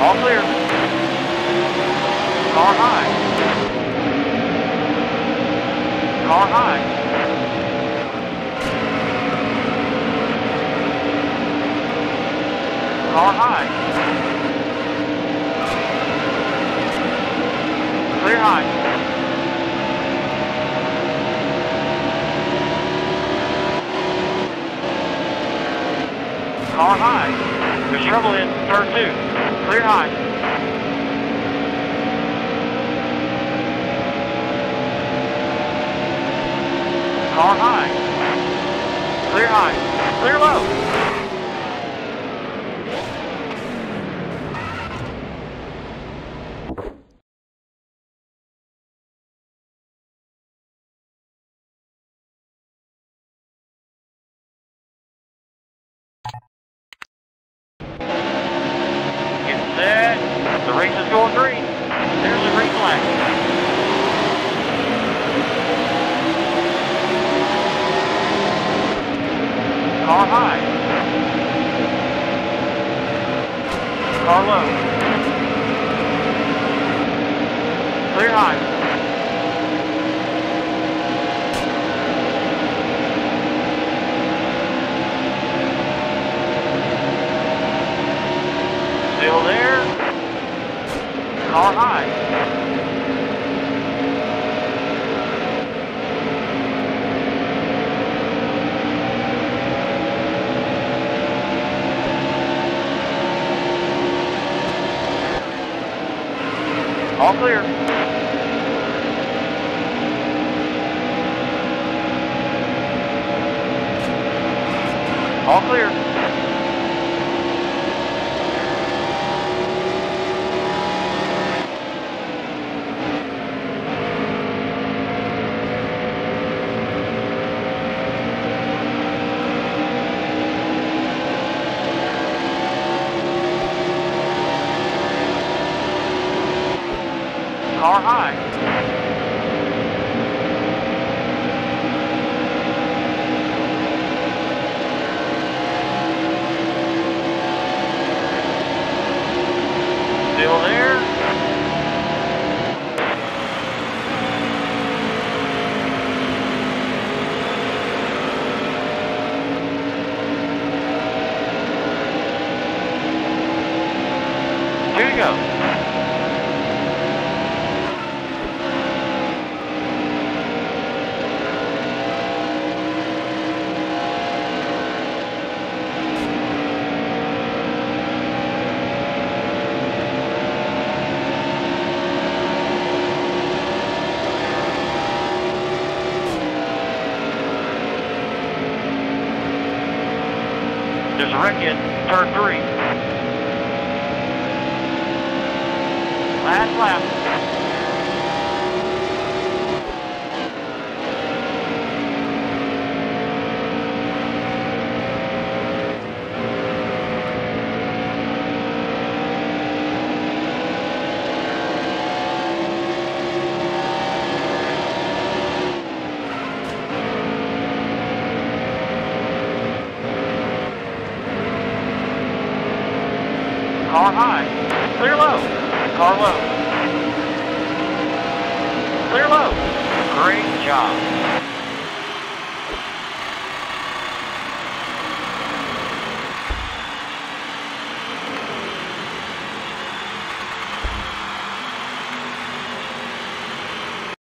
All clear. Car high. Car high. Car high. Clear high. Car high. There's trouble in turn two. Clear high. Car high. Clear high. Clear low. All clear. All clear. Car high. Still there. Two to go. There's a wreck in turn three. Last lap. Car high. Clear low. Car low. Clear low. Great job.